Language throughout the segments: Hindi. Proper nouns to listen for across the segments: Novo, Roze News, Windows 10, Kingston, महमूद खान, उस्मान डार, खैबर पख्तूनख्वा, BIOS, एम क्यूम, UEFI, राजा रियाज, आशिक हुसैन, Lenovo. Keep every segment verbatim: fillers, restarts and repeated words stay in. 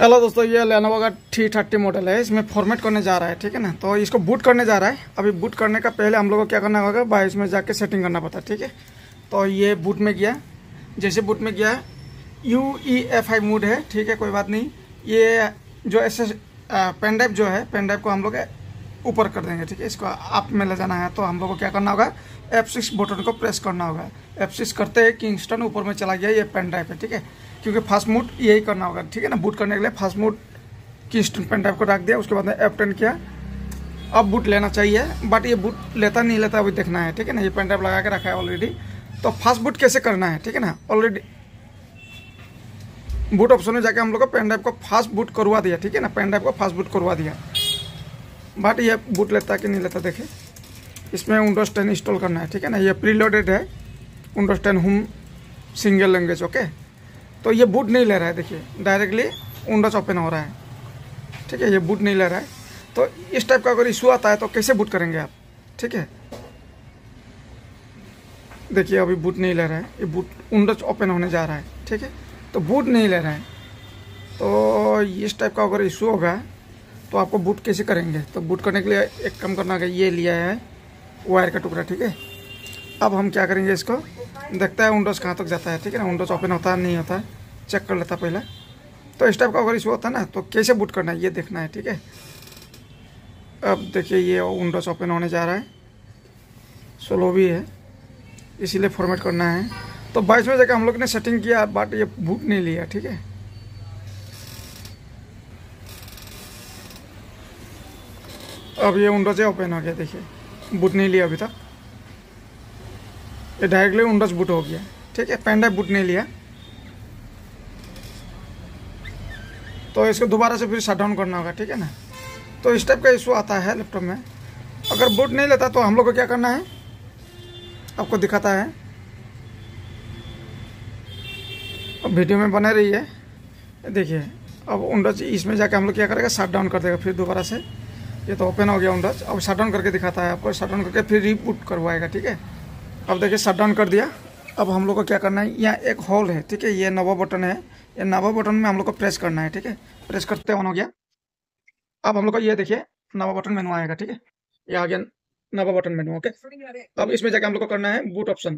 हेलो दोस्तों, ये लेनोवो का थ्री थर्टी मॉडल है। इसमें फॉर्मेट करने जा रहा है, ठीक है ना। तो इसको बूट करने जा रहा है। अभी बूट करने का पहले हम लोग को क्या करना होगा, बायोस में जाके सेटिंग करना पड़ता है, ठीक है। तो ये बूट में गया, जैसे बूट में गया U E F I mode है, ठीक है, कोई बात नहीं। ये जो ऐसे पेन ड्राइव जो है, पेन ड्राइव को हम लोग ऊपर कर देंगे, ठीक है। इसको ऐप में ले जाना है, तो हम लोग को क्या करना होगा, एफ सिक्स बटन को प्रेस करना होगा। एफ सिक्स करते हैं किंगस्टन ऊपर में चला गया, ये पेन ड्राइव है, ठीक है, क्योंकि फास्ट मोड यही करना होगा, ठीक है ना। बूट करने के लिए fast mode Kingston pen drive को रख दिया, उसके बाद में एफ टेन किया। अब बूट लेना चाहिए, बट ये बूट लेता नहीं लेता अभी देखना है, ठीक है ना। ये पेन ड्राइव लगा के रखा है ऑलरेडी। तो फास्ट बूट कैसे करना है, ठीक है ना। ऑलरेडी बूट ऑप्शन में जाके हम लोग को पेन ड्राइव को फास्ट बूट करवा दिया, ठीक है ना। पेन ड्राइव को फास्ट बूट करवा दिया, बट ये बूट लेता कि नहीं लेता देखे। इसमें विंडोज टेन इंस्टॉल करना है, ठीक है ना। ये प्रीलोडेड है Windows ten home single language, okay. तो ये बूट नहीं ले रहा है, देखिए डायरेक्टली विंडोज ओपन हो रहा है, ठीक है। ये बूट नहीं ले रहा है। तो इस टाइप का अगर इशू आता है तो कैसे बूट करेंगे आप, ठीक है। देखिए अभी बूट नहीं ले रहा है, ये बूट विंडोज ओपन होने जा रहा है, ठीक है। तो बूट नहीं ले रहा है, तो इस टाइप का अगर इशू होगा तो आपको बूट कैसे करेंगे। तो बूट करने के लिए एक काम करना है, ये लिया है वायर का टुकड़ा, ठीक है। अब हम क्या करेंगे, इसको देखता है विंडोज कहाँ तक जाता है, ठीक है ना। विंडोज ओपन होता है नहीं होता है, चेक कर लेता पहले। तो इस टाइप का अगर इशू होता है ना, तो कैसे बूट करना है ये देखना है, ठीक है। अब देखिए ये विंडोज ओपन होने जा रहा है, स्लो भी है, इसीलिए फॉर्मेट करना है। तो बाईस में जाकर हम लोग ने सेटिंग किया, बट ये बूट नहीं लिया, ठीक है। अब ये विंडोज ओपन हो गया, देखिए बूट नहीं लिया अभी तक, ये डायरेक्टली विंडोज बूट हो गया, ठीक है। पेन ड्राइव बूट नहीं लिया, तो इसको दोबारा से फिर शट डाउन करना होगा, ठीक है ना। तो इस टाइप का इशू आता है लैपटॉप में। अगर बूट नहीं लेता तो हम लोग को क्या करना है, आपको दिखाता है, अब वीडियो में बने रही है। देखिए अब विंडोज इसमें जाके हम लोग क्या करेगा, शट डाउन कर देगा फिर दोबारा से। ये तो ओपन हो गया विंडोज, अब शट डाउन करके दिखाता है आपको, शट डाउन करके फिर रिबूट करवाएगा, ठीक है। अब देखिए शट डाउन कर दिया। अब हम लोग को क्या करना है, यहाँ एक होल है, ठीक है, ये नवा बटन है, ये नवा बटन में हम लोग को प्रेस करना है, ठीक है। प्रेस करते ऑन हो गया। अब हम लोग को ये देखिए नवा बटन मेनू आएगा, ठीक है, ये आ गया नवा बटन मेनू, ओके। अब इसमें जाके हम लोग को करना है बूट ऑप्शन,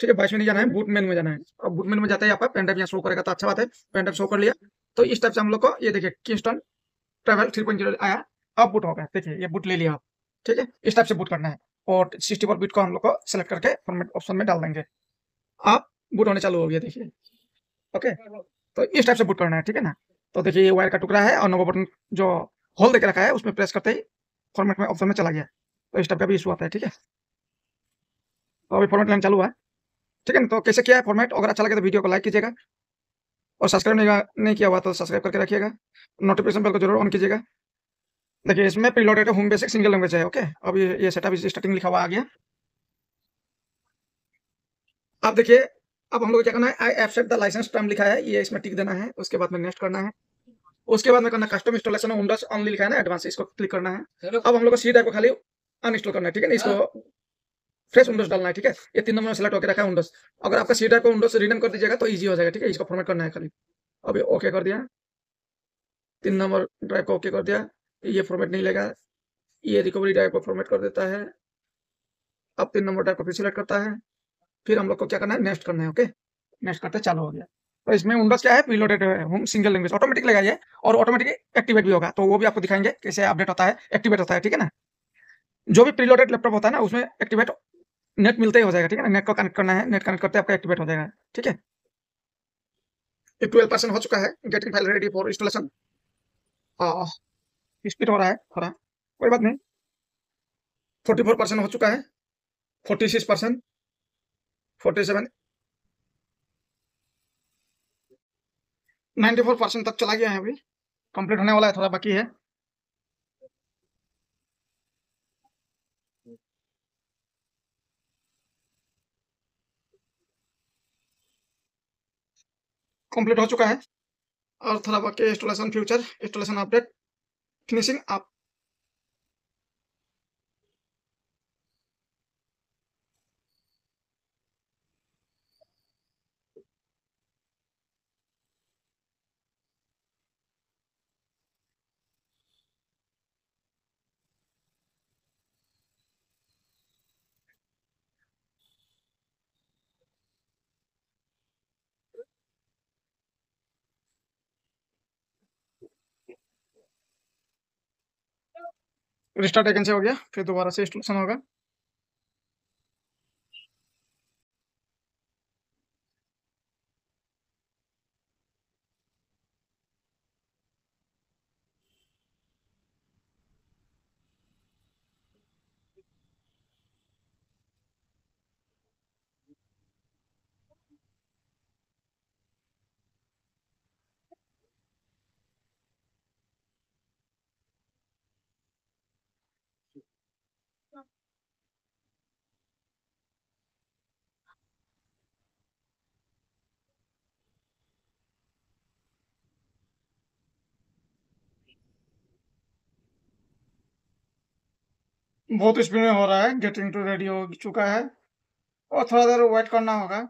ठीक है, बाईस में नहीं जाना है, बूट मेनू में जाना है। अब बूट मेनू में जाता है, यहाँ पर पेन ड्राइव यहाँ शो करेगा, तो अच्छा बात है, पेन ड्राइव शो कर लिया। तो इस टाइप से हम लोग को ये देखिए Kingston travel three point zero आया, अब बूट होगा, देखिए ये बूट ले लिया, ठीक है। इस टाइप से बूट करना है, और सिक्सटी फोर बिट को हम लोग को सेलेक्ट करके फॉर्मेट ऑप्शन में डाल देंगे, आप बूट होने चालू हो गया, देखिए ओके। तो इस टाइप से बूट करना है, ठीक है ना। तो देखिए ये वायर का टुकड़ा है, और नोवा बटन जो होल देकर रखा है उसमें प्रेस करते ही फॉर्मेट में ऑप्शन में चला गया। तो इस टाइप का भी इशू आता है, ठीक है। तो अभी फॉर्मेट लाइन चालू हुआ है, ठीक है ना। तो कैसे किया है फॉर्मेट, अगर अच्छा लगे तो वीडियो को लाइक कीजिएगा, और सब्सक्राइब नहीं नहीं किया हुआ तो सब्सक्राइब करके रखिएगा, नोटिफिकेशन बेल को जरूर ऑन कीजिएगा। देखिए इसमें preloaded home basic single language है, ओके। अब ये ये सेटअप स्टार्टिंग लिखा हुआ आ गया। अब देखिए अब हम लोग क्या करना है, I accept the licence term लिखा है, ये इसमें टिक देना है। उसके बाद में नेक्स्ट करना है, उसके बाद में करना custom installation of Windows only लिखा है ना एडवांस, इसको क्लिक करना है। अब हम लोग को सी ड्राइव को खाली अनइंस्टॉल करना है, ठीक है ना। इसको फ्रेश विंडोज डालना है, ठीक है। ये तीन नंबर में सेलेक्ट होकर रखा है विंडोज, अगर आपका सी ड्राइव को विंडोज रीनेम कर दीजिएगा तो ईजी हो जाएगा, ठीक है। इसको फॉर्मेट करना है खाली, अभी ओके कर दिया, तीन नंबर ड्राइव को ओके कर दिया। ये फॉर्मेट नहीं लेगा, ये रिकवरी ड्राइव को फॉर्मेट कर देता है। अब तीन नंबर ड्राइव को फिर सिलेक्ट करता है, फिर हम लोग को क्या करना है, नेक्स्ट करना है, ओके। नेक्स्ट करते चालू हो गया। तो इसमें विंडोज क्या है, preloaded home single language automatic लगाइए, और ऑटोमेटिक एक्टिवेट भी होगा, तो वो भी आपको दिखाएंगे कैसे अपडेट होता है, एक्टिवेट होता है, ठीक है ना। जो भी प्रीलोडेड लैपटॉप होता है ना उसमें एक्टिवेट नेट मिलते ही हो जाएगा, ठीक है ना। नेट को कनेक्ट करना है, नेट कनेक्ट करते आपका एक्टिवेट हो जाएगा, ठीक है। ट्वेल्व परसेंट हो चुका है, getting file ready for installation, speed हो रहा है थोड़ा, कोई बात नहीं। फोर्टी फोर परसेंट हो चुका है, forty six percent forty seven ninety four percent तक चला गया है, अभी कंप्लीट होने वाला है, थोड़ा बाकी है। कंप्लीट हो चुका है और थोड़ा बाकी, installation future, installation update, finishing आप, रिस्टार्ट एकेंड से हो गया, फिर दोबारा से इंस्टॉलेशन होगा। बहुत स्पीड में हो रहा है, गेटिंग टू रेडी हो चुका है और थोड़ा देर वेट करना होगा।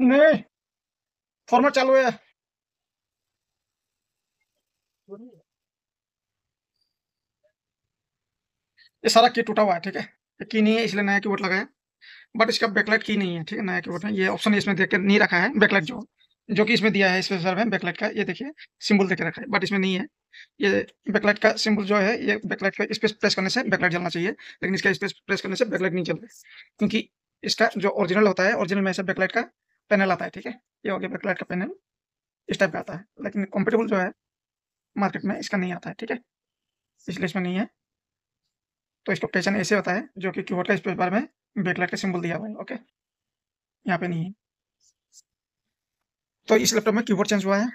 नहीं, फॉर्मेट चालू है। ये सारा की टूटा हुआ है, ठीक है, ये की नहीं है इसलिए नया कीबोर्ड लगाया, बट इसका बैकलाइट की नहीं है, ठीक है, नया कीबोर्ड है। ये ऑप्शन इसमें देख के नहीं रखा है, बैकलाइट जो जो कि इसमें दिया है स्पेशल में बैकलाइट का, ये देखिए सिंबल देके रखा है, बट इसमें नहीं है। ये बैकलाइट का सिंबल जो है, ये बैकलाइट का स्पेस प्रेस करने से बैकलाइट जलना चाहिए, लेकिन इसका स्पेस प्रेस करने से बैकलाइट नहीं चल रहा, क्योंकि इसका जो ओरिजिनल होता है, ओरिजिनल में ऐसे बैकलाइट का पैनल आता है, ठीक है, ये हो गया बैकलाइट का पैनल, इस टाइप का आता है, लेकिन कंपेटेबल जो है मार्केट में इसका नहीं आता है, ठीक है, इसलिए इसमें नहीं है। तो इसका पैटर्न ऐसे होता है जो कि कीबोर्ड का स्पेस बार में बैकलाइट का सिंबल दिया हुआ है, ओके, यहाँ पे नहीं है। तो इस लैपटॉप में कीबोर्ड चेंज हुआ है।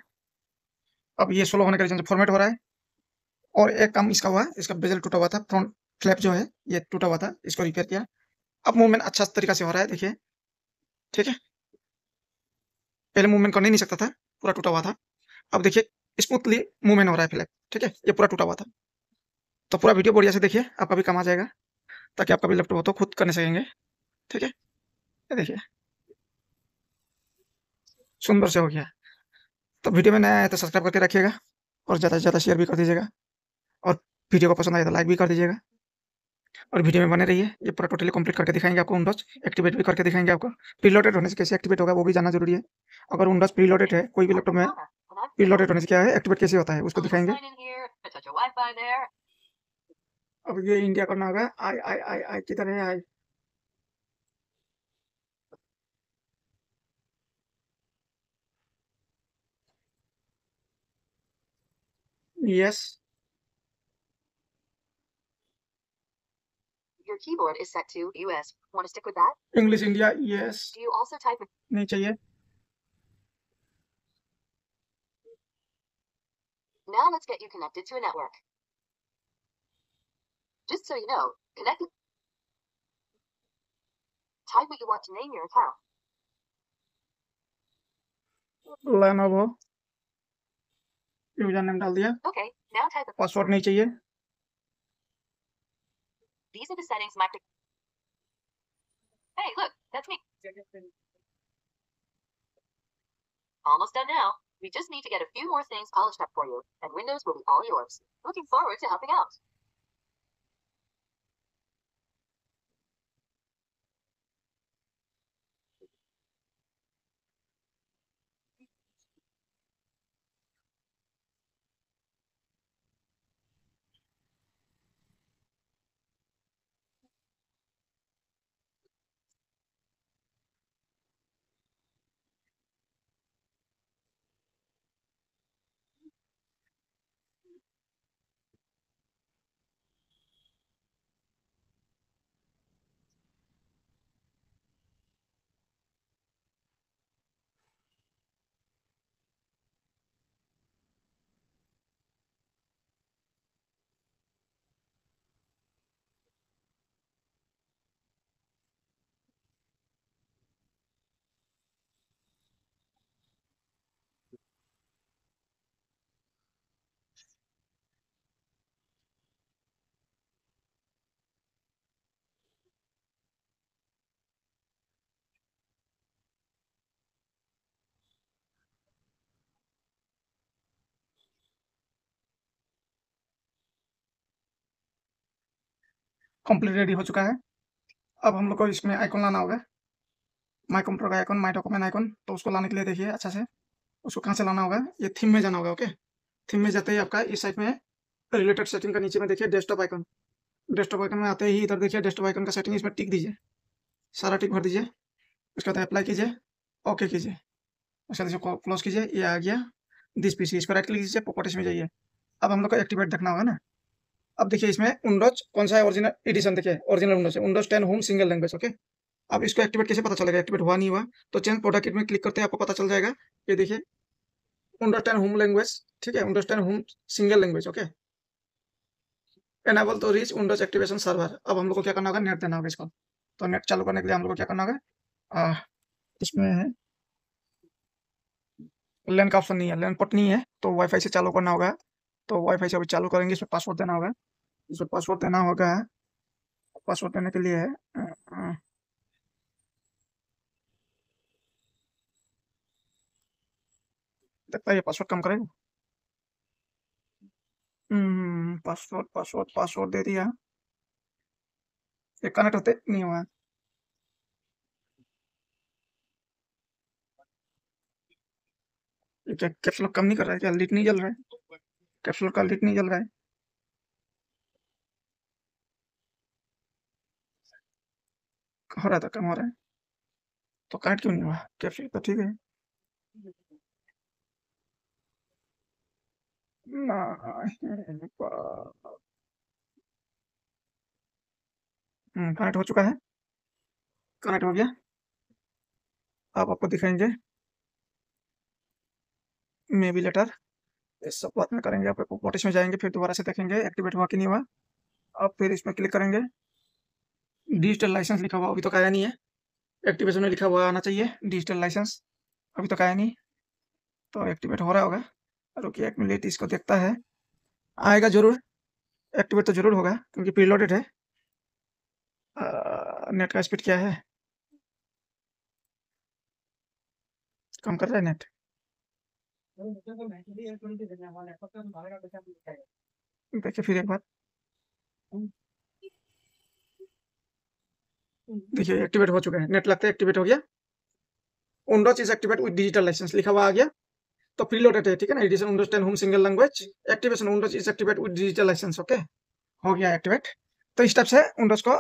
अब ये स्लो होने के रीजन से फॉर्मेट हो रहा है, और एक काम इसका हुआ, इसका बेजल टूटा हुआ था, फ्रंट फ्लैप जो है ये टूटा हुआ था, इसको रिपेयर किया। अब मूवमेंट अच्छा तरीका से हो रहा है, देखिए, ठीक है, पहले मूवमेंट कर नहीं सकता था, पूरा टूटा हुआ था। अब देखिए स्मूथली मूवमेंट हो रहा है फ्लैप, ठीक है, ये पूरा टूटा हुआ था। तो पूरा वीडियो बढ़िया से देखिए, आपका भी काम आ जाएगा, ताकि आपका भी लैपटॉप हो तो खुद करने सकेंगे, ठीक है। देखिए सुंदर से हो गया। तो वीडियो में नया आया तो सब्सक्राइब करके रखिएगा, और ज़्यादा से ज़्यादा शेयर भी कर दीजिएगा, और वीडियो को पसंद आया तो लाइक भी कर दीजिएगा, और वीडियो में बने रहिए। ये पूरा टोटली कंप्लीट करके दिखाएंगे आपको, विंडोज एक्टिवेट भी करके दिखाएंगे आपको, प्रीलोडेड होने से कैसे एक्टिवेट होगा वो भी जानना जरूरी है। अगर विंडोज प्रीलोडेड है कोई भी लैपटॉप में, प्रीलोडेड होने से क्या है, एक्टिवेट कैसे होता है उसको दिखाएंगे। अब ये इंडिया करना होगा, आई आई आई आई किधर है, आई yes. Your keyboard is set to U S. Want to stick with that? English India, yes. Do you also type? नहीं चाहिए. Now let's get you connected to a network. Just so you know, connect. Type what you want to name your account. Lenovo. Username डाल दिया. Okay. Now type a password. नहीं चाहिए. These are the settings my... Hey, look, that's me. Almost done now. We just need to get a few more things polished up for you, and Windows will be all yours. Looking forward to helping out. Complete ready हो चुका है। अब हम लोग को इसमें आइकॉन लाना होगा, माई कंप्यूटर का आइकॉन, माई डॉक्यूमेंट आइकॉन। तो उसको लाने के लिए देखिए अच्छा से उसको कहाँ से लाना होगा, ये थीम में जाना होगा। ओके, थीम में जाते ही आपका इस साइड में रिलेटेड सेटिंग का नीचे में देखिए डेस्कटॉप आइकन, डेस्कटॉप आइकन में आते ही इधर देखिए डेस्कटॉप आइकन का सेटिंग, इसमें टिक दीजिए, सारा टिक भर दीजिए। उसके बाद अप्लाई कीजिए, ओके कीजिए, उसके बाद क्लोज कीजिए। ये आ गया दिस पीसी, इस पर राइट क्लिक कीजिए, प्रॉपर्टीज में जाइए। अब हम लोग को एक्टिवेट देखना होगा ना। अब देखिए इसमें विंडोज कौन सा है, ओरिजिनल एडिशन, देखिए ओरिजिनल विंडोज है, Windows ten home single language. Okay, अब इसको एक्टिवेट कैसे पता चलेगा, एक्टिवेट हुआ नहीं हुआ, तो चेंज प्रोडक्ट किट में क्लिक करते हैं, आपको पता चल जाएगा। ये देखिए विंडोज टेन होम लैंग्वेज, ठीक है, Windows ten home single language. Okay, enable to reach Windows activation server. अब हम लोग को क्या करना होगा, नेट देना होगा इसको। तो नेट चालू करने के लिए हम लोग को क्या करना होगा, इसमें है लैन का ऑप्शन नहीं है, लैन पोर्ट नहीं है, तो वाईफाई से चालू करना होगा। तो वाईफाई से अभी चालू करेंगे, इसमें पासवर्ड देना होगा, इसमें पासवर्ड देना होगा। पासवर्ड देने के लिए है लगता है ये पासवर्ड कम करेगा। हम्म पासवर्ड पासवर्ड पासवर्ड दे दिया, ये कनेक्ट होते नहीं हुआ। क्या कैप्स लॉक कम नहीं कर रहा है, क्या लाइट नहीं जल रहा है, कैप्स लॉक का लाइट नहीं जल रहा है। हो रहा था, कम हो रहा है, तो कनेक्ट क्यों नहीं हुआ कैप्स लॉक? तो ठीक है ना, कनेक्ट हो चुका है, कनेक्ट हो गया। आप आपको दिखाएंगे मे बी लेटर, इस सब बात में करेंगे, आप पोर्टेज में जाएंगे, फिर दोबारा से देखेंगे एक्टिवेट हुआ कि नहीं हुआ। आप फिर इसमें क्लिक करेंगे, डिजिटल लाइसेंस लिखा हुआ अभी तो आया नहीं है, एक्टिवेशन में लिखा हुआ आना चाहिए डिजिटल लाइसेंस, अभी तो आया नहीं, तो एक्टिवेट हो रहा होगा। रुकिए एक मिनट इसको देखता है, आएगा जरूर, एक्टिवेट तो जरूर होगा क्योंकि प्रीलोडेड है। आ, नेट का स्पीड क्या है, कम कर रहा है नेट, देखिए फिर एक बार, देखिए एक्टिवेट हो चुका है, नेट लगता है एक्टिवेट हो गया। Windows is activate with digital licence लिखा हुआ आ गया, तो प्रीलोडेड है, ठीक है ना, edition Windows ten home single language, activation Windows is activate with digital licence. Okay, हो गया एक्टिवेट। तो इस टाइप से विंडोज को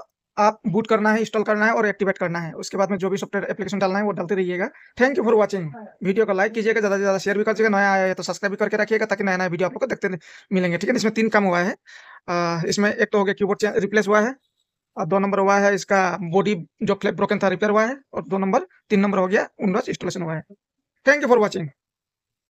आप बूट करना है, इंस्टॉल करना है और एक्टिवेट करना है। उसके बाद में जो भी सॉफ्टवेयर एप्लीकेशन डालना है वो डालते रहिएगा। Thank you for watching. Video को लाइक कीजिएगा, ज़्यादा से ज़्यादा शेयर भी कीजिएगा, नया आया है तो सब्सक्राइब भी करके रखिएगा ताकि नया नया वीडियो आप लोग को देखते मिलेंगे, ठीक है। इसमें तीन काम हुआ है, आ, इसमें एक तो हो गया कीबोर्ड रिप्लेस हुआ है, और दो नंबर हुआ है इसका बॉडी जो ब्रोकन था रिपेयर हुआ है, और दो नंबर तीन नंबर हो गया विंडोज इंस्टॉलेशन हुआ है। Thank you for watching.